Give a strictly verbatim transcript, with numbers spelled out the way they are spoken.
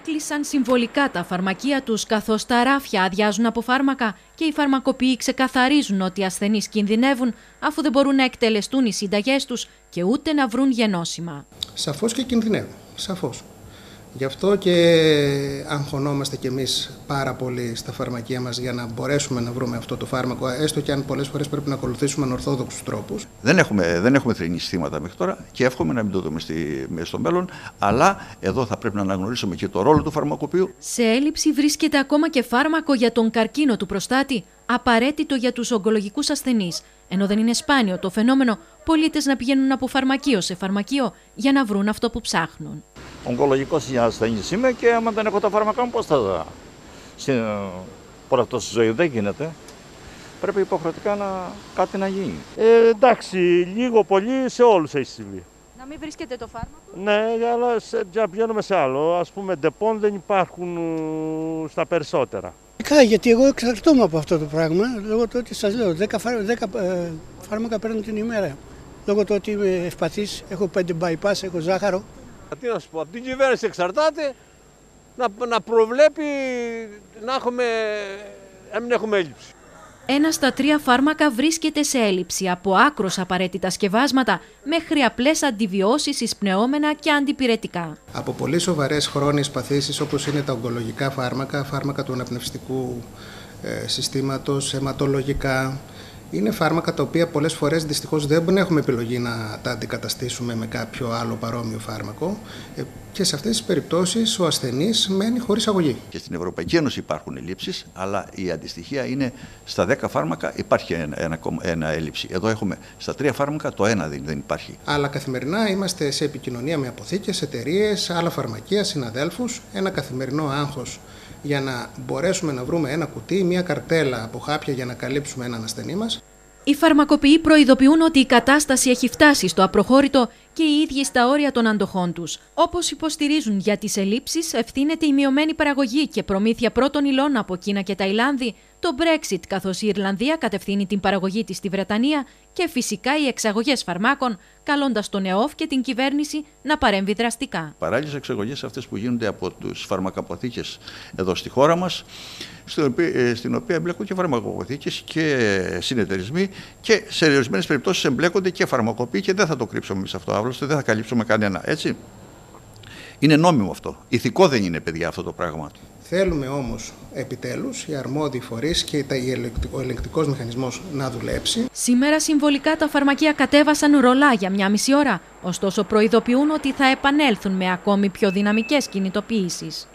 έκλεισαν συμβολικά τα φαρμακεία τους, καθώς τα ράφια αδειάζουν από φάρμακα και οι φαρμακοποιοί ξεκαθαρίζουν ότι οι ασθενείς κινδυνεύουν αφού δεν μπορούν να εκτελεστούν οι σύνταγές τους και ούτε να βρουν γενώσιμα. Σαφώς και κινδυνεύουν, σαφώς. Γι' αυτό και αγχωνόμαστε κι εμείς πάρα πολύ στα φαρμακεία μας για να μπορέσουμε να βρούμε αυτό το φάρμακο, έστω και αν πολλές φορές πρέπει να ακολουθήσουμε ανορθόδοξους τρόπους. Δεν έχουμε, δεν έχουμε θρηνιστήματα μέχρι τώρα και εύχομαι να μην το δούμε στη, στο μέλλον, αλλά εδώ θα πρέπει να αναγνωρίσουμε και το ρόλο του φαρμακοποιού. Σε έλλειψη βρίσκεται ακόμα και φάρμακο για τον καρκίνο του προστάτη, απαραίτητο για τους ογκολογικούς ασθενείς, ενώ δεν είναι σπάνιο το φαινόμενο πολίτες να πηγαίνουν από φαρμακείο σε φαρμακείο για να βρουν αυτό που ψάχνουν. Ογκολογικός ασθενής είμαι και άμα δεν έχω τα φάρμακα μου, πώς θα προταθώ στη ζωή? Δεν γίνεται. Πρέπει υποχρεωτικά να... κάτι να γίνει. Ε, εντάξει, λίγο πολύ σε όλους έχει συμβεί. Να μην βρίσκεται το φάρμακο. Ναι, αλλά σε, για πηγαίνουμε σε άλλο. Ας πούμε, ντεπών δεν υπάρχουν στα περισσότερα. Γιατί εγώ εξαρτώμαι από αυτό το πράγμα, λόγω του ότι σας λέω, δέκα φάρμακα παίρνω την ημέρα. Λόγω του ότι είμαι ευπαθής, έχω πέντε bypass, έχω ζάχαρο. Τι να σου πω, από την κυβέρνηση εξαρτάται να, να προβλέπει να, έχουμε, να μην έχουμε έλλειψη. Ένα στα τρία φάρμακα βρίσκεται σε έλλειψη, από άκρως απαραίτητα σκευάσματα μέχρι απλές αντιβιώσεις, εισπνεώμενα και αντιπυρετικά. Από πολύ σοβαρές χρόνιες παθήσεις όπως είναι τα ογκολογικά φάρμακα, φάρμακα του αναπνευστικού ε, συστήματος, αιματολογικά, είναι φάρμακα τα οποία πολλές φορές δυστυχώς δεν έχουμε επιλογή να τα αντικαταστήσουμε με κάποιο άλλο παρόμοιο φάρμακο και σε αυτές τις περιπτώσεις ο ασθενής μένει χωρίς αγωγή. Και στην Ευρωπαϊκή Ένωση υπάρχουν ελλείψεις, αλλά η αντιστοιχεία είναι στα δέκα φάρμακα υπάρχει ένα, ένα, ένα έλλειψη. Εδώ έχουμε στα τρία φάρμακα το ένα δεν, δεν υπάρχει. Αλλά καθημερινά είμαστε σε επικοινωνία με αποθήκες, εταιρείες, άλλα φαρμακεία, συναδέλφους, ένα καθημερινό άγχος για να μπορέσουμε να βρούμε ένα κουτί, μια καρτέλα από χάπια για να καλύψουμε έναν ασθενή μας. Οι φαρμακοποιοί προειδοποιούν ότι η κατάσταση έχει φτάσει στο απροχώρητο και οι ίδιοι στα όρια των αντοχών τους. Όπως υποστηρίζουν για τις ελλείψεις, ευθύνεται η μειωμένη παραγωγή και προμήθεια πρώτων υλών από Κίνα και Ταϊλάνδη, το Brexit, καθώς η Ιρλανδία κατευθύνει την παραγωγή της στη Βρετανία και φυσικά οι εξαγωγές φαρμάκων, καλώντας τον ΕΟΦ και την κυβέρνηση να παρέμβει δραστικά. Παράλληλες εξαγωγές αυτές που γίνονται από τους φαρμακαποθήκες εδώ στη χώρα μας, στην οποία εμπλέκουν και φαρμακοποθήκες και συνεταιρισμοί και σε ορισμένες περιπτώσεις εμπλέκονται και φαρμακοποιοί και δεν θα το κρύψουμε εμείς αυτό, άλλωστε δεν θα καλύψουμε κανένα, έτσι. Είναι νόμιμο αυτό. Ηθικό δεν είναι, παιδιά, αυτό το πράγμα. Θέλουμε όμως επιτέλους οι αρμόδιοι φορείς και ο ελεγκτικός μηχανισμός να δουλέψει. Σήμερα συμβολικά τα φαρμακεία κατέβασαν ρολά για μια μισή ώρα, ωστόσο προειδοποιούν ότι θα επανέλθουν με ακόμη πιο δυναμικές κινητοποιήσεις.